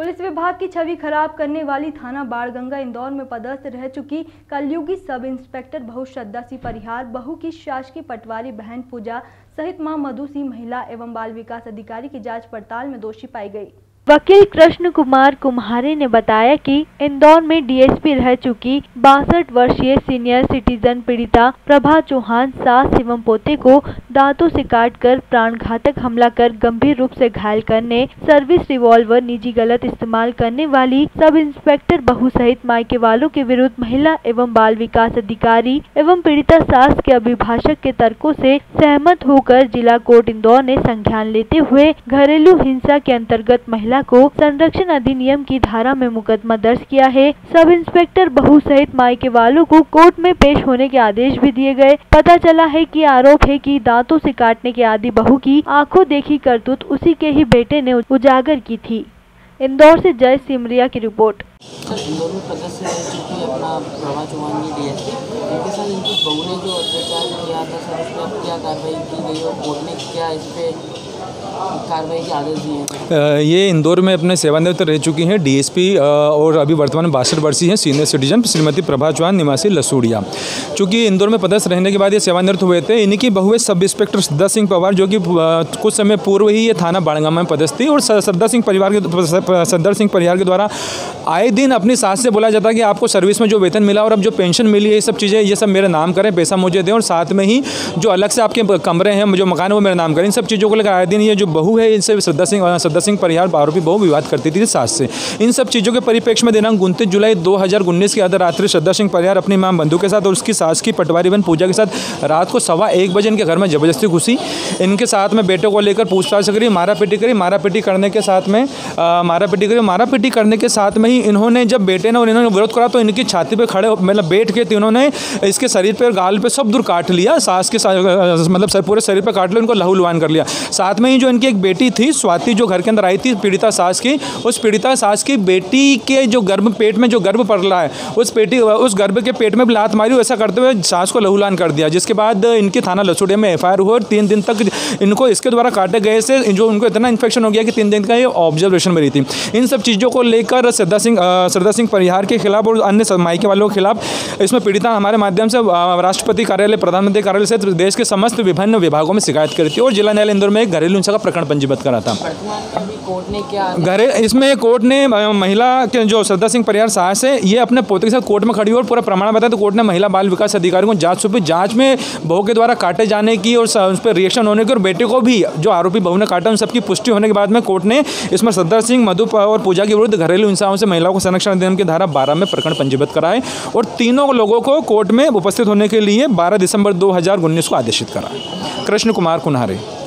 Police विभाग की छवि खराब करने वाली थाना बाड़गंगा इंदौर में पदस्थ रह चुकी कलयुगी सब इंस्पेक्टर बहू श्रद्धा सिंह परिहार, बहू की शासकीय पटवारी बहन पूजा सहित मां मधु सिंह महिला एवं बाल विकास अधिकारी की जांच पड़ताल में दोषी पाई गई। वकील कृष्ण कुमार कुम्हारी ने बताया कि इंदौर में डीएसपी रह चुकी 62 वर्षीय सीनियर सिटीजन पीड़िता प्रभा चौहान सास एवं पोते को दांतों से काटकर प्राणघातक हमला कर गंभीर रूप से घायल करने, सर्विस रिवॉल्वर निजी गलत इस्तेमाल करने वाली सब इंस्पेक्टर बहू सहित मायके वालों के विरुद्ध महिला एवं बाल विकास अधिकारी एवं पीड़िता सास के अभिभाषक के तर्कों से सहमत होकर जिला कोर्ट इंदौर ने संज्ञान लेते हुए घरेलू हिंसा के अंतर्गत महिला को संरक्षण अधिनियम की धारा में मुकदमा दर्ज किया है। सब इंस्पेक्टर बहू सहित मायके वालों को कोर्ट में पेश होने के आदेश भी दिए गए। पता चला है कि आरोप है कि दांतों से काटने के आदि बहू की आंखों देखी करतूत उसी के ही बेटे ने उजागर की थी। इंदौर से जय सिमरिया की रिपोर्ट। इंदौर में पदस्थ रह चुकी अपना प्रभा चौहान ने डीएसपी इनके साथ इनकी बहू ने जो अत्याचार किया था सर उस पर क्या कार्रवाई की गई और कोर्ट ने क्या इस पे कार्रवाई के आदेश दिए? ये इंदौर में अपने सेवानिवृत्त रह चुकी हैं डीएसपी और अभी वर्तमान 62 वर्षीय हैं सीनियर सिटीजन श्रीमती प्रभा चौहान निवासी लसूड़िया। चूँकि इंदौर में पदस्थ रहने के बाद ये सेवानिवृत्त हुए थे। इन्हीं की बहुए सब इंस्पेक्टर श्रद्धा सिंह पवार जो कि कुछ समय पूर्व ही ये थाना बाड़गामा में पदस्थ थी और सरदार सिंह परिहार के द्वारा आए दिन अपनी सास से बोला जाता कि आपको सर्विस में जो वेतन मिला और अब जो पेंशन मिली है ये सब चीज़ें ये सब मेरे नाम करें, पैसा मुझे दें और साथ में ही जो अलग से आपके कमरे हैं जो मकान है वो मेरे नाम करें। इन सब चीज़ों को लेकर आए दिन ये जो बहू है इनसे श्रद्धा सिंह परिहार आरोपी बहू विवाद करती थी सास से। इन सब चीज़ों के परिप्रेक्ष्य में दिनांक 29 जुलाई 2019 की आधी रात्रि श्रद्धा सिंह परिहार अपनी मां बंधु के साथ और उसकी सास की पटवारी बहन पूजा के साथ रात को 1:15 बजे इनके घर में जबरदस्ती घुसी। इनके साथ में बेटे को लेकर पूछताछ करी, मारापीटी करने के साथ में ही इन्होंने जब बेटे ने और इन्होंने विरोध करा तो इनकी छाती पर खड़े मतलब बैठ के इन्होंने इसके शरीर पर गाल पर सब दूर काट लिया, सास के मतलब पूरे शरीर पर काट लिया, उनको लहूलुहान कर लिया। साथ में ही जो इनकी एक बेटी थी स्वाति जो घर के अंदर आई थी पीड़िता सास की, उस पीड़िता सास की बेटी के जो गर्भ पेट में जो गर्भ पड़ रहा है उस गर्भ के पेट में भी लात मारी, ऐसा करते हुए सास को लहूलान कर दिया। जिसके बाद इनकी थाना लसूड़िया में एफआईआर हुआ और 3 दिन तक इनको इसके द्वारा काटे गए से जो उनको इतना इन्फेक्शन हो गया कि 3 दिन का ये ऑब्जर्वेशन में रही थी। इन सब चीज़ों को लेकर श्रद्धा सिंह परिहार के खिलाफ और अन्य मायके वालों के खिलाफ इसमें पीड़िता हमारे माध्यम से राष्ट्रपति कार्यालय, प्रधानमंत्री कार्यालय सहित देश के समस्त विभिन्न विभागों में शिकायत करी थी और जिला न्यायालय इंदौर में एक घरेलू हिंसा का प्रकरण पंजीबद्ध करा था। इसमें कोर्ट ने महिला के जो श्रद्धा सिंह परिहार सास है ये अपने पोते के साथ कोर्ट में खड़ी और पूरा प्रमाण बताया तो कोर्ट ने महिला बाल विकास अधिकारी को जांच सौंपी। जांच में बहू के द्वारा काटे जाने की और उस पर रिएक्शन होने की और बेटे को भी जो आरोपी बहू ने काटा उन सबकी पुष्टि होने के बाद में कोर्ट ने इसमें श्रद्धा सिंह मधु और पूजा के विरुद्ध घरेलू हिंसाओं से महिलाओं को संरक्षण अधिनियम की धारा 12 में प्रकरण पंजीबद्ध कराए और तीनों लोगों को कोर्ट में उपस्थित होने के लिए 12 दिसंबर 2019 को आदेशित करा। कृष्ण कुमार कुम्हारी।